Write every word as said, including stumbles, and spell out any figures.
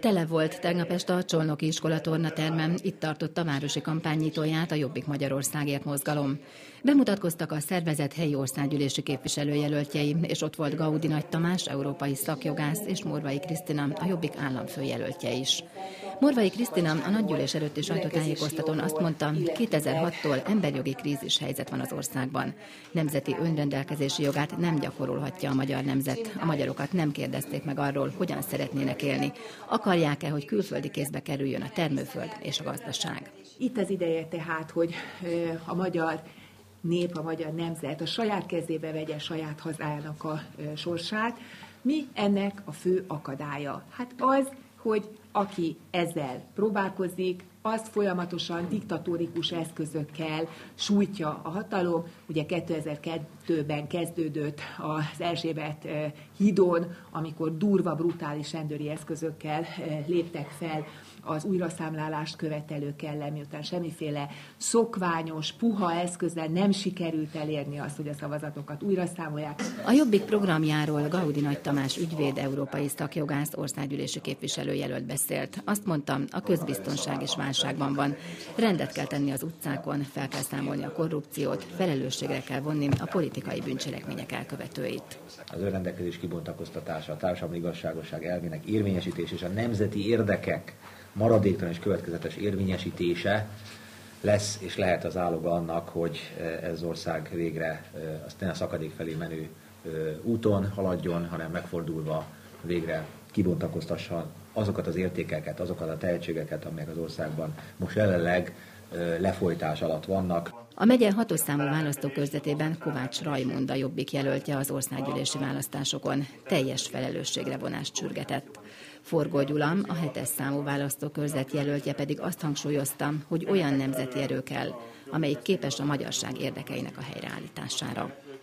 Tele volt tegnap este a Csolnoki Iskola tornatermem, itt tartott a városi kampánynyitóját a Jobbik Magyarországért mozgalom. Bemutatkoztak a szervezet helyi országgyűlési képviselőjelöltjei, és ott volt Gaudi Nagy Tamás, európai szakjogász, és Morvai Krisztina, a Jobbik államfőjelöltje is. Morvai Krisztina a nagygyűlés előtti sajtótájékoztatón azt mondta, kétezer-hattól emberjogi krízis helyzet van az országban. Nemzeti önrendelkezési jogát nem gyakorolhatja a magyar nemzet. A magyarokat nem kérdezték meg arról, hogyan szeretnének élni. Akarják-e, hogy külföldi kézbe kerüljön a termőföld és a gazdaság? Itt az ideje tehát, hogy a magyar nép, a magyar nemzet a saját kezébe vegye saját hazájának a sorsát. Mi ennek a fő akadálya? Hát az, hogy aki ezzel próbálkozik, azt folyamatosan diktatórikus eszközökkel sújtja a hatalom. Ugye kétezer-kettőben kezdődött az Erzsébet hídon, amikor durva, brutális rendőri eszközökkel léptek fel az újraszámlálást követelők ellen, miután semmiféle szokványos, puha eszközzel nem sikerült elérni azt, hogy a szavazatokat újraszámolják. A Jobbik programjáról Gaudi Nagy Tamás ügyvéd, európai szakjogász, országgyűlési képviselőjelölt beszélt. Azt mondtam, a közbiztonság is válságban van. Rendet kell tenni az utcákon, fel kell számolni a korrupciót, felelősségre kell vonni a politikai bűncselekmények elkövetőit. Az önrendelkezés kibontakoztatása, a társadalmi igazságosság elvének érvényesítés és a nemzeti érdekek maradéktalan és következetes érvényesítése lesz és lehet az áloga annak, hogy ez az ország végre aztán a szakadék felé menő úton haladjon, hanem megfordulva végre kibontakoztassa azokat az értékeket, azokat a tehetségeket, amelyek az országban most jelenleg lefolytás alatt vannak. A megye hatos számú választókörzetében Kovács Rajmund a Jobbik jelöltje az országgyűlési választásokon teljes felelősségre vonást sürgetett. Forgó Gyula, a hetes számú választókörzet jelöltje pedig azt hangsúlyozta, hogy olyan nemzeti erő kell, amelyik képes a magyarság érdekeinek a helyreállítására.